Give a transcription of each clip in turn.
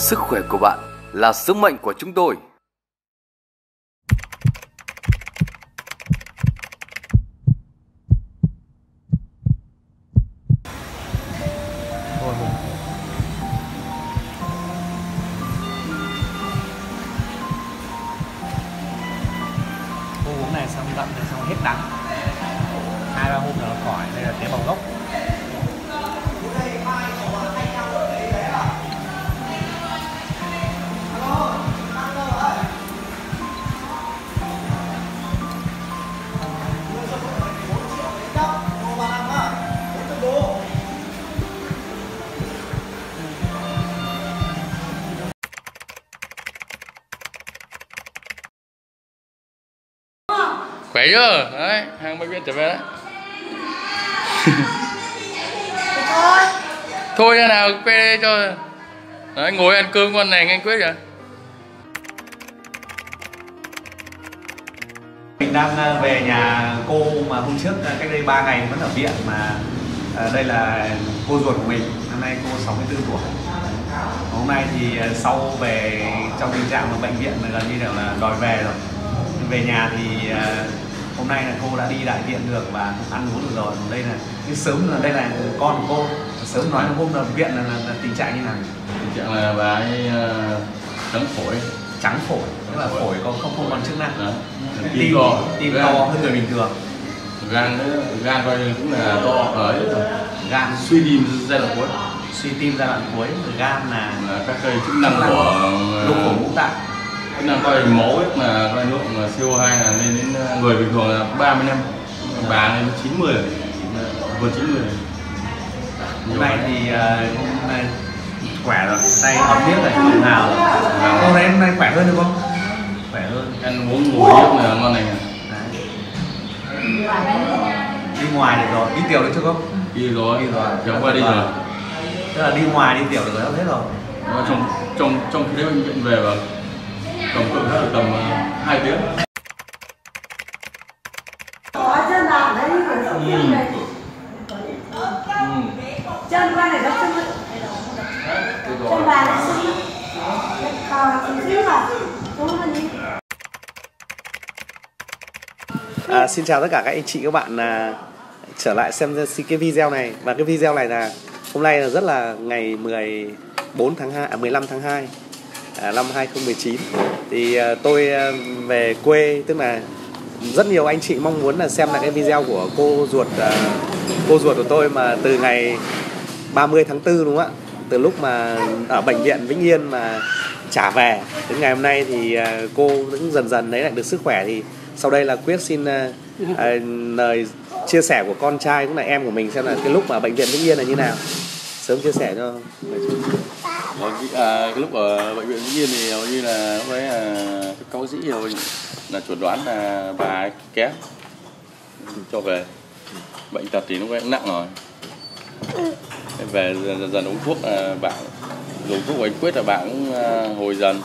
Sức khỏe của bạn là sứ mệnh của chúng tôi. Uống này xong đậm này xong hết đắng, 2-3 hôm nữa khỏi. Đây là tế bào gốc. Khỏe chưa? Đấy, hàng bệnh viện trở về đấy. Thôi ra nào, quê đây cho. Đấy, ngồi ăn cơm con này anh Quyết kìa. Mình đang về nhà cô mà hôm trước, cách đây 3 ngày vẫn ở viện mà. Đây là cô ruột của mình, năm nay cô 64 tuổi. Hôm nay thì sau về trong tình trạng bệnh viện gần như đều là đòi về rồi. Về nhà thì hôm nay là cô đã đi đại viện được và ăn uống được rồi. Đây là cái sớm là đây là con của cô. Sớm nói là hôm nằm viện là tình trạng như nào? Tình trạng là bà ấy trắng phổi, tức là phổi không còn chức năng. Tim to hơn người bình thường. Gan coi như cũng là to ở rồi. Gan suy tim giai đoạn cuối. Suy tim giai đoạn cuối. Gan là các cây chức năng của lục phủ ngũ tạng. Là coi máu ấy mà coi lượng CO2 là lên đến người bình thường là 35, bà lên 90 rồi, vượt 90 rồi. Hôm nay thì khỏe rồi, tay ấm biết rồi, hôm nào rồi. Hôm nay khỏe hơn được không? Khỏe hơn, ăn uống ngủ giấc là ngon này. Đi ngoài được rồi, đi tiểu được chưa không? Đi rồi, kéo qua đi rồi. Tức là đi ngoài đi tiểu được rồi, hết rồi. Trong khi đấy bệnh viện về rồi. Tổng cộng là tầm 2 tiếng. Chân qua này nó sưng. Chân bà nó sưng. Xin chào tất cả các anh chị các bạn trở lại xem cái video này. Và cái video này là hôm nay là rất là ngày 15 tháng 2 năm 2019 thì tôi về quê, tức là rất nhiều anh chị mong muốn là xem lại cái video của cô ruột của tôi mà từ ngày 30 tháng 4 đúng không ạ? Từ lúc mà ở bệnh viện Vĩnh Yên mà trả về đến ngày hôm nay thì cô cũng dần dần lấy lại được sức khỏe. Thì sau đây là Quyết xin lời chia sẻ của con trai cũng là em của mình xem là cái lúc mà bệnh viện Vĩnh Yên là như nào. Sớm chia sẻ cho cái lúc ở bệnh viện Vĩnh Yên thì hầu như là lúc đấy các bác sĩ là chuẩn đoán là bà ấy kém cho về. Bệnh tật thì lúc đấy cũng nặng rồi. Về dần dần uống thuốc là bạn dùng thuốc của anh Quyết là bạn cũng hồi dần.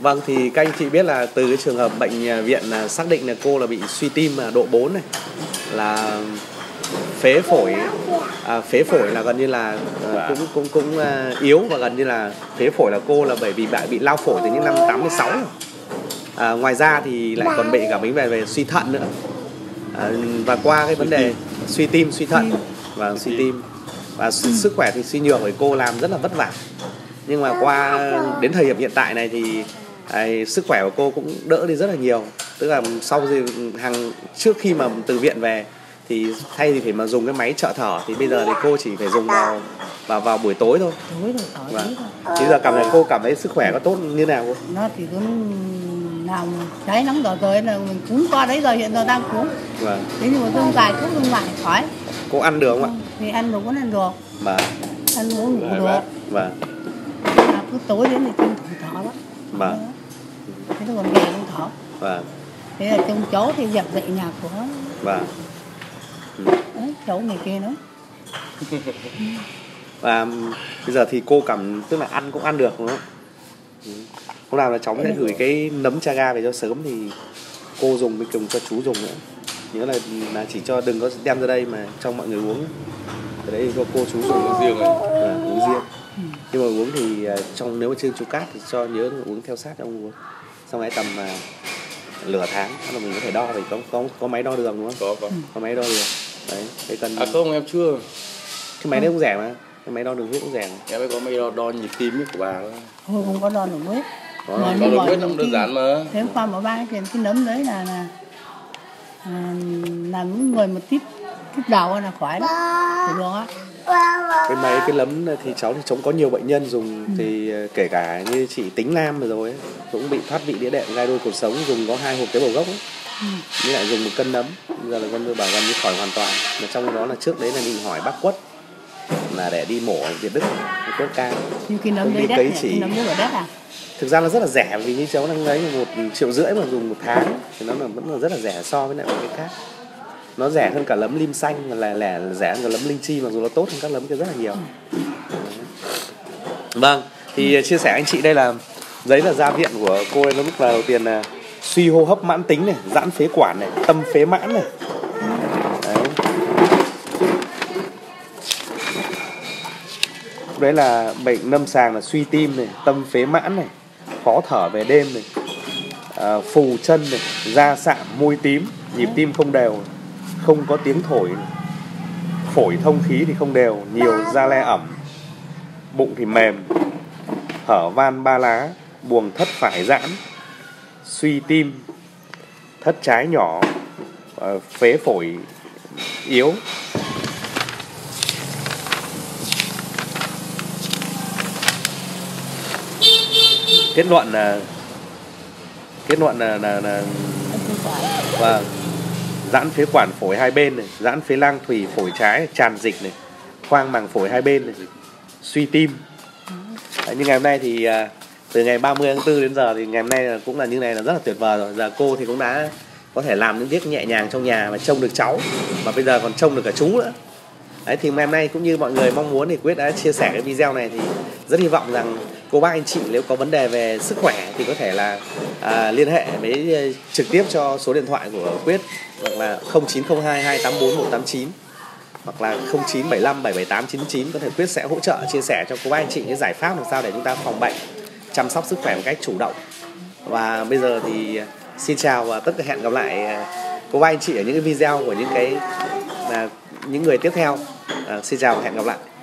Vâng, thì các anh chị biết là từ cái trường hợp bệnh viện là xác định là cô là bị suy tim độ 4 này, là phế phổi là gần như là cũng yếu và gần như là phế phổi là cô là bởi vì bạn bị lao phổi từ những năm 86. Ngoài ra thì lại còn bị cả vấn đề về suy thận nữa. Và qua cái vấn đề suy tim và sức khỏe thì suy nhược của cô làm rất là vất vả. Nhưng mà qua đến thời điểm hiện tại này thì sức khỏe của cô cũng đỡ đi rất là nhiều. Tức là trước khi mà từ viện về thì thay vì phải mà dùng cái máy trợ thở thì bây giờ thì cô chỉ phải dùng vào buổi tối thôi. Bây giờ cô cảm thấy sức khỏe có tốt như nào không? Nó thì cũng làm cháy nóng đỏ rồi là mình cúng qua đấy rồi, hiện giờ đang cúng. Vâng. Thế nhưng mà không dài khỏi. Cô ăn được không ạ? Thì ăn được, ăn uống ngủ được. Vâng. Cứ tối đến thì trông thở đó. Vâng. Thế nó còn về không thở. Vâng. Thế là trông cháu thì dẹp dậy nhà của nó. Vâng. Đấy, cháu người kia nữa. Và bây giờ thì cô tức là ăn cũng ăn được đúng không? Hôm nào là cháu sẽ gửi cái nấm chaga về cho sớm thì cô dùng với cùng cho chú dùng nữa. Nhớ là chỉ cho đừng có đem ra đây mà cho mọi người uống. Cái đấy do cô chú dùng uống riêng này. Uống riêng. Nhưng mà uống thì trong nếu mà chưa chú cát thì cho nhớ uống theo sát ông uống. Xong hãy tầm lửa tháng là mình có thể đo, thì có máy đo đường đúng không? Có. Có máy đo đường. Đấy, cái cần. À không, em chưa. Cái máy đấy cũng rẻ mà. Cái máy đo đường huyết cũng rẻ. Em mới có máy đo nhịp tim của bà. Thôi không có đo đường huyết. Đo đường huyết nó đơn giản mà. Thế khoa mà ba cái nấm đấy là người mà tiếp đầu là khoái lắm. Đúng không ạ? Cái máy cái nấm thì cháu thì chống có nhiều bệnh nhân dùng, thì kể cả như chị Tính Nam rồi ấy, cũng bị thoát vị đĩa đệm gai đôi cột sống, dùng có 2 hộp tế bào gốc ấy. Với lại dùng 1 cân nấm, giờ là con nuôi bảo gần như khỏi hoàn toàn. Mà trong đó là trước đấy là mình hỏi bác Quất là để đi mổ ở Việt Đức, Quất Cang. Nhưng cái nấm đấy đắt nhỉ? Cái nấm đấy ở đắt à? Thực ra nó rất là rẻ, vì như cháu đang lấy 1,5 triệu mà dùng 1 tháng thì nó là vẫn là rất là rẻ so với lại một cái khác. Nó rẻ hơn cả nấm lim xanh, là rẻ hơn cả nấm linh chi, mặc dù nó tốt hơn các nấm kia rất là nhiều. Vâng, thì chia sẻ anh chị đây là giấy là ra viện của cô ấy, lúc là đầu tiên là suy hô hấp mãn tính này, giãn phế quản này, tâm phế mãn này. Đấy. Đấy là bệnh lâm sàng là suy tim này, tâm phế mãn này, khó thở về đêm này, phù chân này, da sạm, môi tím, nhịp tim không đều, không có tiếng thổi, phổi thông khí thì không đều, nhiều da le ẩm, bụng thì mềm, hở van 3 lá, buồng thất phải giãn, suy tim, thất trái nhỏ, phế phổi yếu. Kết luận là và giãn phế quản phổi 2 bên này, giãn phế lang thủy phổi trái, tràn dịch này, khoang màng phổi 2 bên này, suy tim. Nhưng ngày hôm nay thì từ ngày 30 tháng 4 đến giờ thì ngày hôm nay cũng là như này, là rất là tuyệt vời rồi. Giờ cô thì cũng đã có thể làm những việc nhẹ nhàng trong nhà và trông được cháu, mà bây giờ còn trông được cả chú nữa. Đấy, thì ngày hôm nay cũng như mọi người mong muốn thì Quyết đã chia sẻ cái video này, thì rất hy vọng rằng cô bác anh chị nếu có vấn đề về sức khỏe thì có thể là liên hệ với trực tiếp cho số điện thoại của Quyết, hoặc là 0902 284 189 hoặc là 0975 778 99. Có thể Quyết sẽ hỗ trợ chia sẻ cho cô bác anh chị những giải pháp làm sao để chúng ta phòng bệnh, chăm sóc sức khỏe một cách chủ động. Và bây giờ thì xin chào và tất cả hẹn gặp lại cô bác anh chị ở những cái video của những người tiếp theo. Xin chào và hẹn gặp lại.